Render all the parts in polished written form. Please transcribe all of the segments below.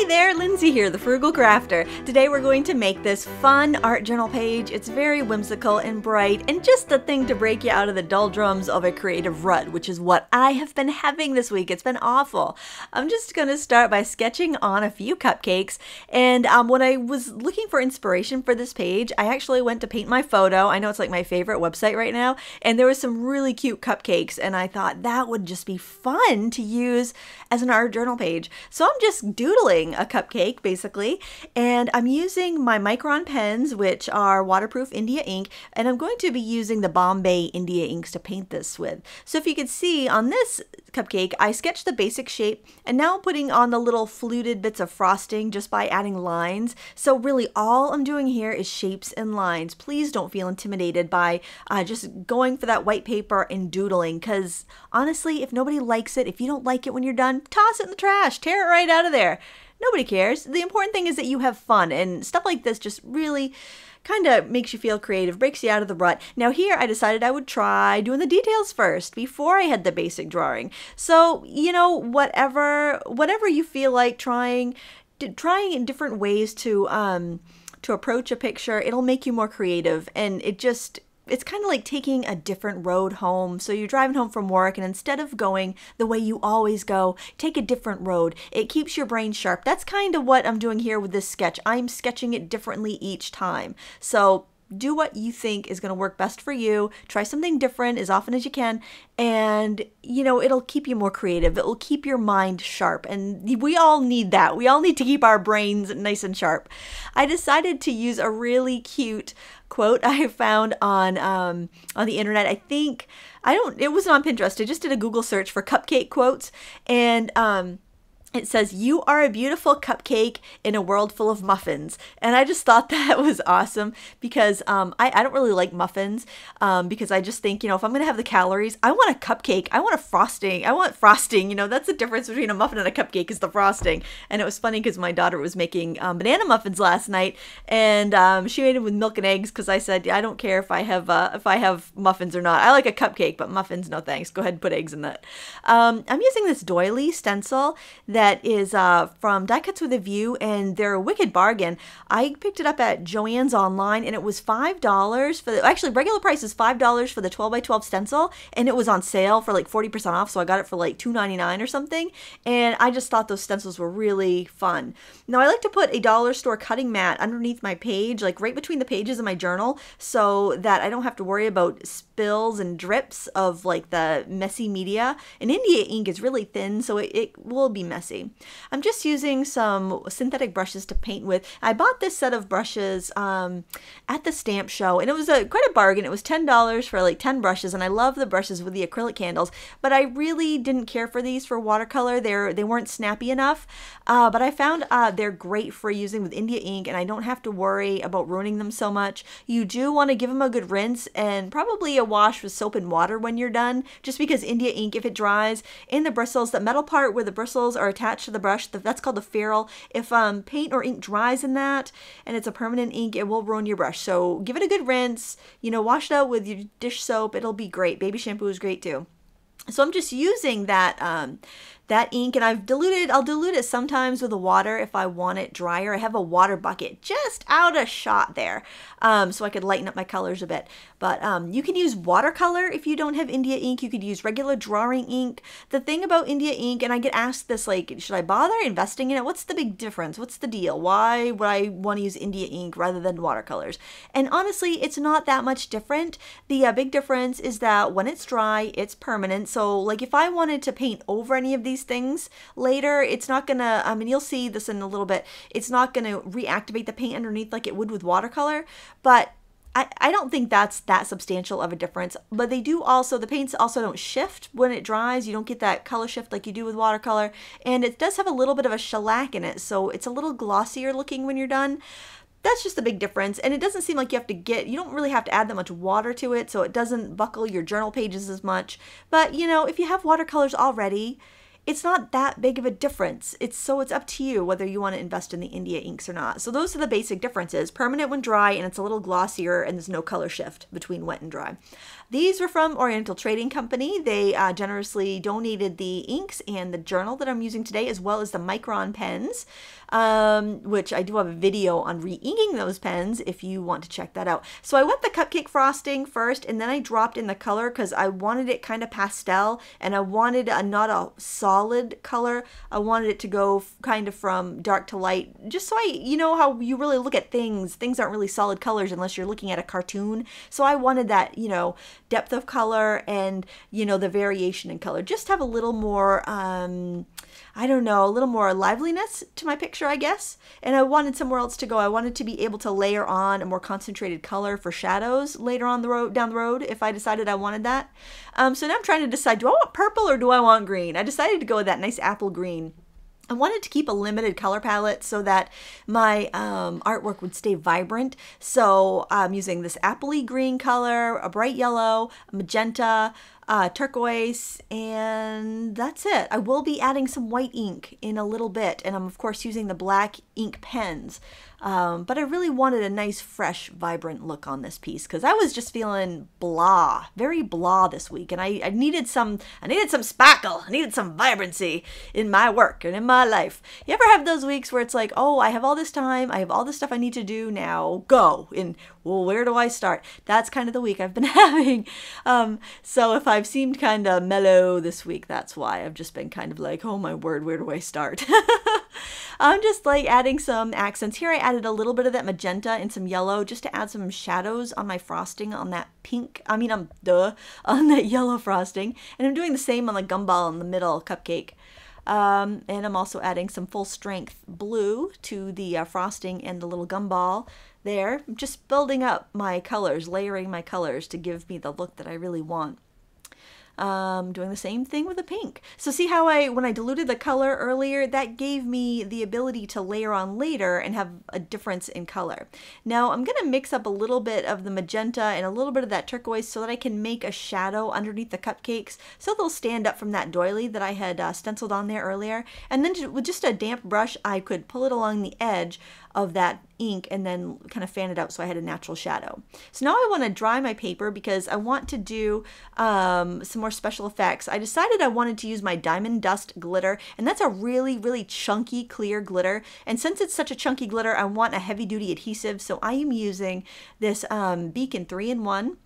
Hi there, Lindsay here, the Frugal Crafter. Today we're going to make this fun art journal page. It's very whimsical and bright and just a thing to break you out of the doldrums of a creative rut, which is what I have been having this week. It's been awful. I'm just going to start by sketching on a few cupcakes, and when I was looking for inspiration for this page, I actually went to Paint My Photo. I know it's like my favorite website right now, and there was some really cute cupcakes, and I thought that would just be fun to use as an art journal page. So I'm just doodling a cupcake basically, and I'm using my Micron pens, which are waterproof India ink, and I'm going to be using the Bombay India inks to paint this with. So if you could see on this cupcake, I sketched the basic shape, and now I'm putting on the little fluted bits of frosting just by adding lines. So really all I'm doing here is shapes and lines. Please don't feel intimidated by just going for that white paper and doodling, because honestly, if nobody likes it, if you don't like it when you're done, toss it in the trash, tear it right out of there. Nobody cares. The important thing is that you have fun, and stuff like this just really kind of makes you feel creative, breaks you out of the rut. Now here I decided I would try doing the details first before I had the basic drawing. So, you know, whatever you feel like trying in different ways to approach a picture, it'll make you more creative, and it's kind of like taking a different road home. So you're driving home from work, and instead of going the way you always go, take a different road. It keeps your brain sharp. That's kind of what I'm doing here with this sketch. I'm sketching it differently each time. So do what you think is going to work best for you. Try something different as often as you can, and you know, it'll keep you more creative. It'll keep your mind sharp, and we all need that. We all need to keep our brains nice and sharp. I decided to use a really cute quote I found on the internet. It wasn't on Pinterest. I just did a Google search for cupcake quotes, and it says, "You are a beautiful cupcake in a world full of muffins." And I just thought that was awesome, because I don't really like muffins, because I just think, you know, if I'm going to have the calories, I want a cupcake. I want a frosting. I want frosting. You know, that's the difference between a muffin and a cupcake, is the frosting. And it was funny because my daughter was making banana muffins last night, and she made it with milk and eggs, because I said, I don't care if I have muffins or not. I like a cupcake, but muffins, no thanks. Go ahead and put eggs in that. I'm using this doily stencil that is from Die Cuts with a View, and they're a wicked bargain. I picked it up at Joann's online, and it was $5 for the, actually regular price is $5 for the 12x12 stencil, and it was on sale for like 40% off, so I got it for like $2.99 or something, and I just thought those stencils were really fun. Now I like to put a dollar store cutting mat underneath my page, like right between the pages of my journal, so that I don't have to worry about spills and drips of like the messy media. And India ink is really thin, so it will be messy. I'm just using some synthetic brushes to paint with. I bought this set of brushes at the stamp show, and it was quite a bargain. It was $10 for like 10 brushes, and I love the brushes with the acrylic handles, but I really didn't care for these for watercolor. They weren't snappy enough, but I found they're great for using with India ink, and I don't have to worry about ruining them so much. You do want to give them a good rinse and probably a wash with soap and water when you're done, just because India ink, if it dries, and the bristles, the metal part where the bristles are attached to the brush, that's called the ferrule. If paint or ink dries in that, and it's a permanent ink, it will ruin your brush. So give it a good rinse, you know, wash it out with your dish soap. It'll be great. Baby shampoo is great too. So I'm just using that ink, and I'll dilute it sometimes with the water if I want it drier. I have a water bucket just out of shot there, so I could lighten up my colors a bit. But you can use watercolor if you don't have India ink. You could use regular drawing ink. The thing about India ink, and I get asked this, like, should I bother investing in it? What's the big difference? What's the deal? Why would I want to use India ink rather than watercolors? And honestly, it's not that much different. The big difference is that when it's dry, it's permanent. So like if I wanted to paint over any of these things later, it's not gonna, I mean, you'll see this in a little bit, it's not gonna reactivate the paint underneath like it would with watercolor, but I don't think that's that substantial of a difference. But they do also, the paints also don't shift when it dries. You don't get that color shift like you do with watercolor, and it does have a little bit of a shellac in it, so it's a little glossier looking when you're done. That's just the big difference, and it doesn't seem like you don't really have to add that much water to it, so it doesn't buckle your journal pages as much. But you know, if you have watercolors already, it's not that big of a difference. So it's up to you whether you want to invest in the India inks or not. So those are the basic differences. Permanent when dry, and it's a little glossier, and there's no color shift between wet and dry. These were from Oriental Trading Company. They generously donated the inks and the journal that I'm using today, as well as the Micron pens, which I do have a video on re-inking those pens if you want to check that out. So I went the cupcake frosting first, and then I dropped in the color because I wanted it kind of pastel, and I wanted not a solid color. I wanted it to go kind of from dark to light, just so you know how you really look at things. Things aren't really solid colors unless you're looking at a cartoon. So I wanted that, you know, depth of color and, you know, the variation in color. Just have a little more, I don't know, a little more liveliness to my picture, I guess. And I wanted somewhere else to go. I wanted to be able to layer on a more concentrated color for shadows later on the road, down the road, if I decided I wanted that. So now I'm trying to decide, do I want purple or do I want green? I decided to go with that nice apple green. I wanted to keep a limited color palette so that my artwork would stay vibrant. So I'm using this appley green color, a bright yellow, magenta, turquoise, and that's it. I will be adding some white ink in a little bit, and I'm of course using the black ink pens, but I really wanted a nice, fresh, vibrant look on this piece because I was just feeling blah, very blah this week, and I needed some, sparkle, I needed some vibrancy in my work and in my life. You ever have those weeks where it's like, oh, I have all this time, I have all this stuff I need to do now, go, and well, where do I start? That's kind of the week I've been having. So if I've seemed kind of mellow this week, that's why. I've just been kind of like, oh my word, where do I start? I'm just like adding some accents. Here I added a little bit of that magenta and some yellow just to add some shadows on my frosting on that pink, on that yellow frosting. And I'm doing the same on the gumball in the middle cupcake. And I'm also adding some full strength blue to the frosting and the little gumball there. I'm just building up my colors, layering my colors to give me the look that I really want. Doing the same thing with the pink. So see how when I diluted the color earlier, that gave me the ability to layer on later and have a difference in color. Now I'm going to mix up a little bit of the magenta and a little bit of that turquoise so that I can make a shadow underneath the cupcakes so they'll stand up from that doily that I had stenciled on there earlier. And then with just a damp brush, I could pull it along the edge of that ink and then kind of fan it out so I had a natural shadow. So now I want to dry my paper because I want to do some more special effects. I decided I wanted to use my Diamond Dust glitter, and that's a really, really chunky clear glitter. And since it's such a chunky glitter, I want a heavy duty adhesive. So I am using this Beacon 3-in-1.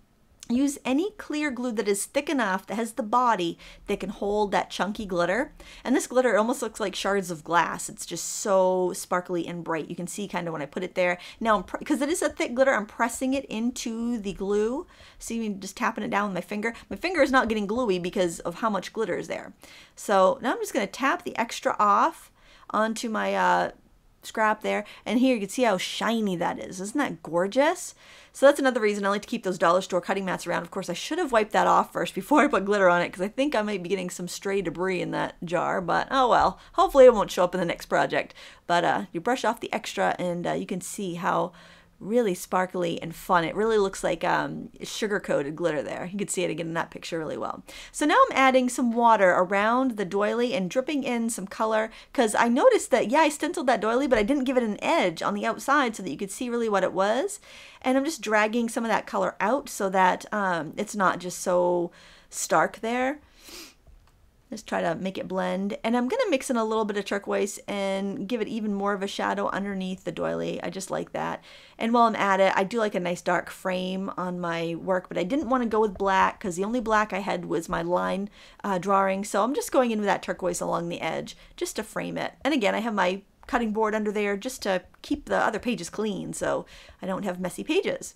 Use any clear glue that is thick enough, that has the body, that can hold that chunky glitter. And this glitter almost looks like shards of glass. It's just so sparkly and bright. You can see kind of when I put it there. Now, because it is a thick glitter, I'm pressing it into the glue. See, I'm just tapping it down with my finger. My finger is not getting gluey because of how much glitter is there. So now I'm just going to tap the extra off onto my scrap there, and here you can see how shiny that is. Isn't that gorgeous? So that's another reason I like to keep those dollar store cutting mats around. Of course, I should have wiped that off first before I put glitter on it because I think I might be getting some stray debris in that jar, but oh well. Hopefully it won't show up in the next project, but you brush off the extra and you can see how really sparkly and fun. It really looks like sugar-coated glitter there. You can see it again in that picture really well. So now I'm adding some water around the doily and dripping in some color because I noticed that, yeah, I stenciled that doily, but I didn't give it an edge on the outside so that you could see really what it was. And I'm just dragging some of that color out so that it's not just so stark there. Just try to make it blend, and I'm gonna mix in a little bit of turquoise and give it even more of a shadow underneath the doily. I just like that. And while I'm at it, I do like a nice dark frame on my work, but I didn't want to go with black because the only black I had was my line drawing, so I'm just going in with that turquoise along the edge just to frame it. And again, I have my cutting board under there just to keep the other pages clean so I don't have messy pages.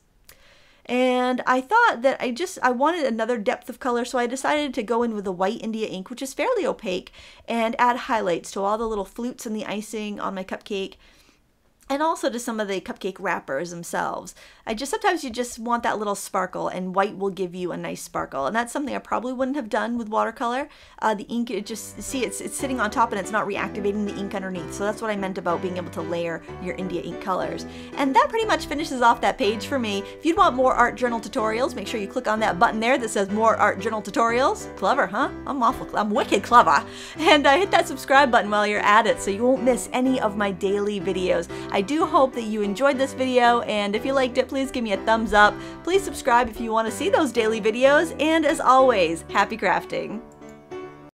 And I thought that I wanted another depth of color, so I decided to go in with the white India ink, which is fairly opaque, and add highlights to all the little flutes and the icing on my cupcake. and also to some of the cupcake wrappers themselves. I just, sometimes you just want that little sparkle, and white will give you a nice sparkle. And that's something I probably wouldn't have done with watercolor. The ink, it just, see, it's sitting on top and it's not reactivating the ink underneath. So that's what I meant about being able to layer your India ink colors. And that pretty much finishes off that page for me. If you'd want more art journal tutorials, make sure you click on that button there that says more art journal tutorials. Clever, huh? I'm wicked clever. And hit that subscribe button while you're at it so you won't miss any of my daily videos. I do hope that you enjoyed this video, and if you liked it, please give me a thumbs up. Please subscribe if you want to see those daily videos, and as always, happy crafting!